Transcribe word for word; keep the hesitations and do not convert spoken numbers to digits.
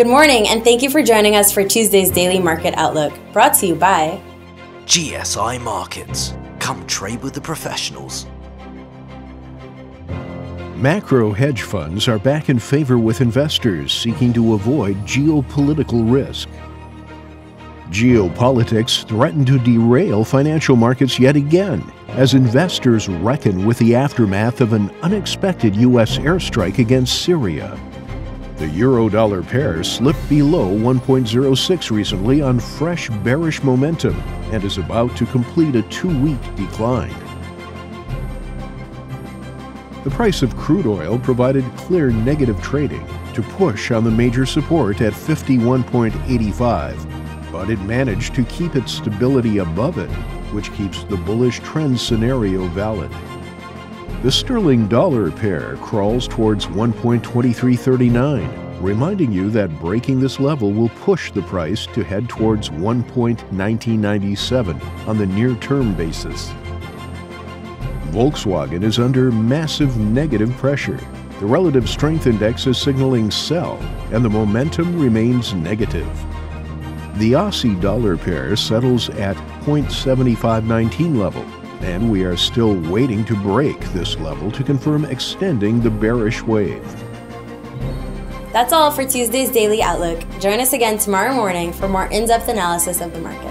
Good morning, and thank you for joining us for Tuesday's Daily Market Outlook, brought to you by G S I Markets. Come trade with the professionals. Macro hedge funds are back in favor with investors seeking to avoid geopolitical risk. Geopolitics threaten to derail financial markets yet again as investors reckon with the aftermath of an unexpected U S airstrike against Syria. The euro-dollar pair slipped below one point oh six recently on fresh bearish momentum and is about to complete a two-week decline. The price of crude oil provided clear negative trading to push on the major support at fifty-one point eight five. but it managed to keep its stability above it, which keeps the bullish trend scenario valid. The sterling dollar pair crawls towards one point two three three nine, reminding you that breaking this level will push the price to head towards one point one nine nine seven on the near-term basis. Volkswagen is under massive negative pressure. The relative strength index is signaling sell, and the momentum remains negative. The Aussie dollar pair settles at zero point seven five one nine level, and we are still waiting to break this level to confirm extending the bearish wave. That's all for Tuesday's Daily Outlook. Join us again tomorrow morning for more in-depth analysis of the market.